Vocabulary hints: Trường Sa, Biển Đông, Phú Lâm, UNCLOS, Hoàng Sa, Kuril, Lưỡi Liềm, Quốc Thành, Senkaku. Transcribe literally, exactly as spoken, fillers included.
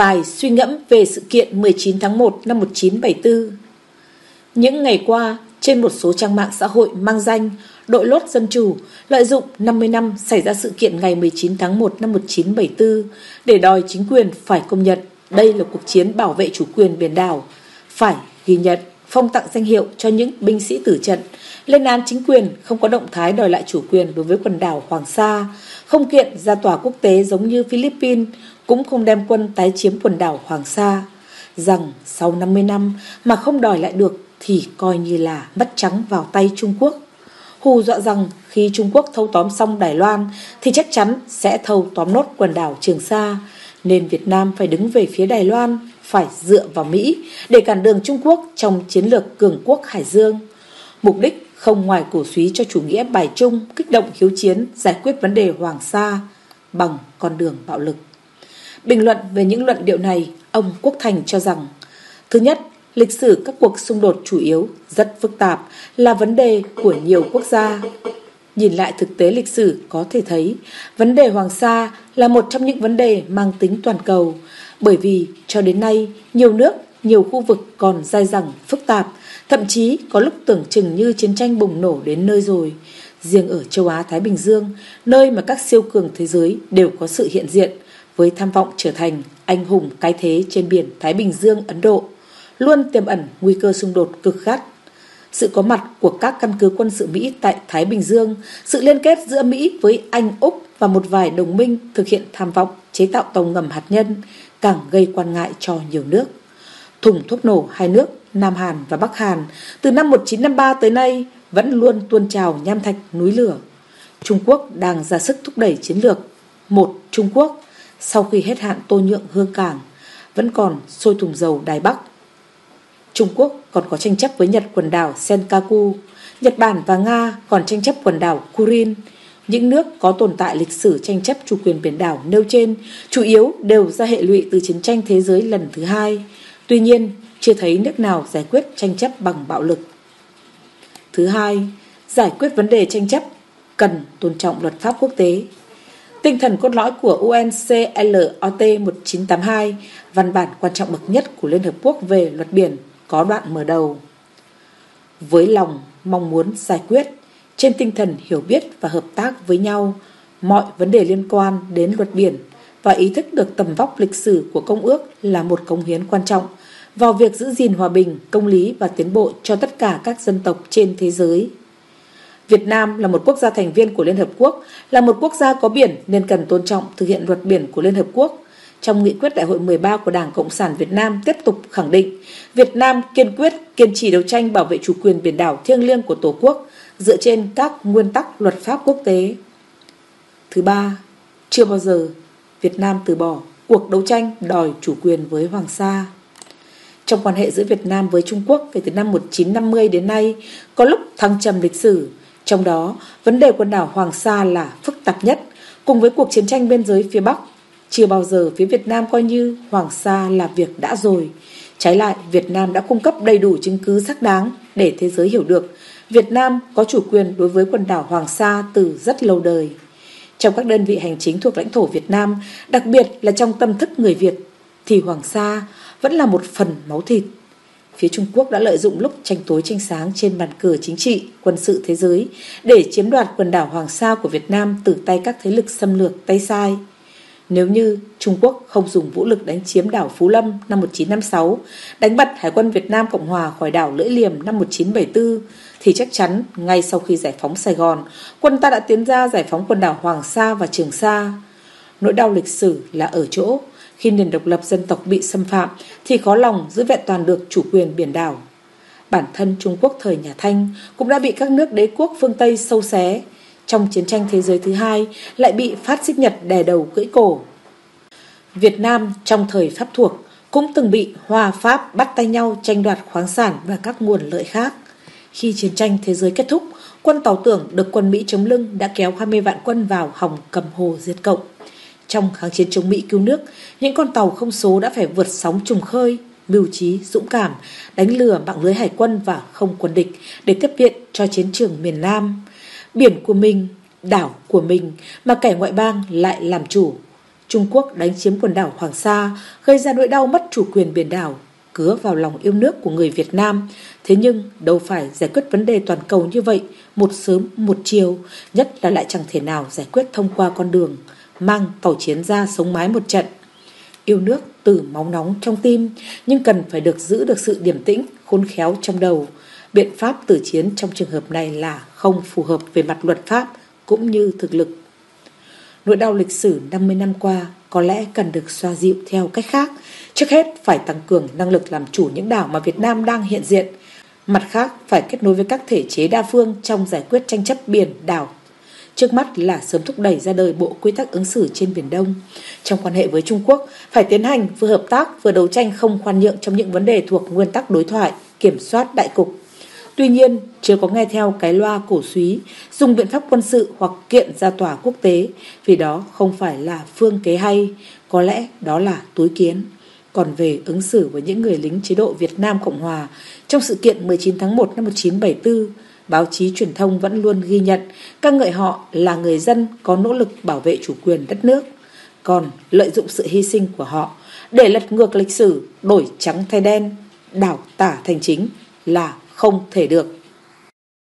vài suy ngẫm về sự kiện mười chín tháng một năm một nghìn chín trăm bảy mươi tư. Những ngày qua, trên một số trang mạng xã hội mang danh Đội lốt dân chủ lợi dụng năm mươi năm xảy ra sự kiện ngày mười chín tháng một năm một nghìn chín trăm bảy mươi tư để đòi chính quyền phải công nhận đây là cuộc chiến bảo vệ chủ quyền biển đảo, phải ghi nhận, phong tặng danh hiệu cho những binh sĩ tử trận, lên án chính quyền không có động thái đòi lại chủ quyền đối với quần đảo Hoàng Sa, không kiện ra tòa quốc tế giống như Philippines, cũng không đem quân tái chiếm quần đảo Hoàng Sa, rằng sau năm mươi năm mà không đòi lại được thì coi như là mất trắng vào tay Trung Quốc. Hù dọa rằng khi Trung Quốc thâu tóm xong Đài Loan thì chắc chắn sẽ thâu tóm nốt quần đảo Trường Sa, nên Việt Nam phải đứng về phía Đài Loan, phải dựa vào Mỹ để cản đường Trung Quốc trong chiến lược cường quốc Hải Dương. Mục đích không ngoài cổ súy cho chủ nghĩa bài trung, kích động hiếu chiến, giải quyết vấn đề Hoàng Sa bằng con đường bạo lực. Bình luận về những luận điệu này, ông Quốc Thành cho rằng: thứ nhất, lịch sử các cuộc xung đột chủ yếu rất phức tạp, là vấn đề của nhiều quốc gia. Nhìn lại thực tế lịch sử có thể thấy, vấn đề Hoàng Sa là một trong những vấn đề mang tính toàn cầu, bởi vì cho đến nay, nhiều nước, nhiều khu vực còn dai dẳng, phức tạp, thậm chí có lúc tưởng chừng như chiến tranh bùng nổ đến nơi rồi. Riêng ở châu Á-Thái Bình Dương, nơi mà các siêu cường thế giới đều có sự hiện diện, với tham vọng trở thành anh hùng cái thế trên biển Thái Bình Dương Ấn Độ, luôn tiềm ẩn nguy cơ xung đột cực gắt. Sự có mặt của các căn cứ quân sự Mỹ tại Thái Bình Dương, sự liên kết giữa Mỹ với Anh, Úc và một vài đồng minh thực hiện tham vọng chế tạo tàu ngầm hạt nhân càng gây quan ngại cho nhiều nước. Thùng thuốc nổ hai nước Nam Hàn và Bắc Hàn từ năm một nghìn chín trăm năm mươi ba tới nay vẫn luôn tuôn trào nham thạch núi lửa. Trung Quốc đang ra sức thúc đẩy chiến lược một Trung Quốc sau khi hết hạn tô nhượng Hương Cảng, vẫn còn sôi thùng dầu Đài Bắc. Trung Quốc còn có tranh chấp với Nhật quần đảo Senkaku, Nhật Bản và Nga còn tranh chấp quần đảo Kuril. Những nước có tồn tại lịch sử tranh chấp chủ quyền biển đảo nêu trên chủ yếu đều ra hệ lụy từ chiến tranh thế giới lần thứ hai. Tuy nhiên, chưa thấy nước nào giải quyết tranh chấp bằng bạo lực. Thứ hai, giải quyết vấn đề tranh chấp cần tôn trọng luật pháp quốc tế. Tinh thần cốt lõi của U N C L O S một nghìn chín trăm tám mươi hai, văn bản quan trọng bậc nhất của Liên Hợp Quốc về luật biển, có đoạn mở đầu: với lòng mong muốn giải quyết, trên tinh thần hiểu biết và hợp tác với nhau, mọi vấn đề liên quan đến luật biển và ý thức được tầm vóc lịch sử của Công ước là một cống hiến quan trọng vào việc giữ gìn hòa bình, công lý và tiến bộ cho tất cả các dân tộc trên thế giới. Việt Nam là một quốc gia thành viên của Liên Hợp Quốc, là một quốc gia có biển nên cần tôn trọng thực hiện luật biển của Liên Hợp Quốc. Trong nghị quyết Đại hội mười ba của Đảng Cộng sản Việt Nam tiếp tục khẳng định, Việt Nam kiên quyết, kiên trì đấu tranh bảo vệ chủ quyền biển đảo thiêng liêng của Tổ quốc dựa trên các nguyên tắc luật pháp quốc tế. Thứ ba, chưa bao giờ Việt Nam từ bỏ cuộc đấu tranh đòi chủ quyền với Hoàng Sa. Trong quan hệ giữa Việt Nam với Trung Quốc kể từ năm một nghìn chín trăm năm mươi đến nay, có lúc thăng trầm lịch sử, trong đó vấn đề quần đảo Hoàng Sa là phức tạp nhất, cùng với cuộc chiến tranh biên giới phía Bắc. Chưa bao giờ phía Việt Nam coi như Hoàng Sa là việc đã rồi. Trái lại, Việt Nam đã cung cấp đầy đủ chứng cứ xác đáng để thế giới hiểu được Việt Nam có chủ quyền đối với quần đảo Hoàng Sa từ rất lâu đời. Trong các đơn vị hành chính thuộc lãnh thổ Việt Nam, đặc biệt là trong tâm thức người Việt, thì Hoàng Sa vẫn là một phần máu thịt. Phía Trung Quốc đã lợi dụng lúc tranh tối tranh sáng trên bàn cờ chính trị, quân sự thế giới để chiếm đoạt quần đảo Hoàng Sa của Việt Nam từ tay các thế lực xâm lược tay sai. Nếu như Trung Quốc không dùng vũ lực đánh chiếm đảo Phú Lâm năm một nghìn chín trăm năm mươi sáu, đánh bật Hải quân Việt Nam Cộng Hòa khỏi đảo Lưỡi Liềm năm một nghìn chín trăm bảy mươi tư, thì chắc chắn ngay sau khi giải phóng Sài Gòn, quân ta đã tiến ra giải phóng quần đảo Hoàng Sa và Trường Sa. Nỗi đau lịch sử là ở chỗ, khi nền độc lập dân tộc bị xâm phạm thì khó lòng giữ vẹn toàn được chủ quyền biển đảo. Bản thân Trung Quốc thời nhà Thanh cũng đã bị các nước đế quốc phương Tây sâu xé, trong chiến tranh thế giới thứ hai lại bị phát xít Nhật đè đầu cưỡi cổ. Việt Nam trong thời Pháp thuộc cũng từng bị Hoa Pháp bắt tay nhau tranh đoạt khoáng sản và các nguồn lợi khác. Khi chiến tranh thế giới kết thúc, quân Tàu Tưởng được quân Mỹ chống lưng đã kéo hai mươi vạn quân vào hòng cầm hồ diệt cộng. Trong kháng chiến chống Mỹ cứu nước, những con tàu không số đã phải vượt sóng trùng khơi, mưu trí, dũng cảm, đánh lừa mạng lưới hải quân và không quân địch để tiếp viện cho chiến trường miền Nam. Biển của mình, đảo của mình mà kẻ ngoại bang lại làm chủ. Trung Quốc đánh chiếm quần đảo Hoàng Sa, gây ra nỗi đau mất chủ quyền biển đảo, cứa vào lòng yêu nước của người Việt Nam. Thế nhưng, đâu phải giải quyết vấn đề toàn cầu như vậy, một sớm một chiều, nhất là lại chẳng thể nào giải quyết thông qua con đường mang tàu chiến ra sống mái một trận. Yêu nước từ máu nóng trong tim, nhưng cần phải được giữ được sự điềm tĩnh, khôn khéo trong đầu. Biện pháp từ chiến trong trường hợp này là không phù hợp về mặt luật pháp cũng như thực lực. Nỗi đau lịch sử năm mươi năm qua có lẽ cần được xoa dịu theo cách khác. Trước hết phải tăng cường năng lực làm chủ những đảo mà Việt Nam đang hiện diện. Mặt khác phải kết nối với các thể chế đa phương trong giải quyết tranh chấp biển đảo. Trước mắt là sớm thúc đẩy ra đời bộ quy tắc ứng xử trên Biển Đông. Trong quan hệ với Trung Quốc, phải tiến hành vừa hợp tác vừa đấu tranh không khoan nhượng trong những vấn đề thuộc nguyên tắc đối thoại, kiểm soát đại cục. Tuy nhiên, chưa có nghe theo cái loa cổ súy, dùng biện pháp quân sự hoặc kiện ra tòa quốc tế, vì đó không phải là phương kế hay, có lẽ đó là túi kiến. Còn về ứng xử với những người lính chế độ Việt Nam Cộng Hòa, trong sự kiện mười chín tháng một năm một nghìn chín trăm bảy mươi tư, báo chí truyền thông vẫn luôn ghi nhận, ca ngợi họ là người dân có nỗ lực bảo vệ chủ quyền đất nước, còn lợi dụng sự hy sinh của họ để lật ngược lịch sử, đổi trắng thay đen, đảo tả thành chính là không thể được.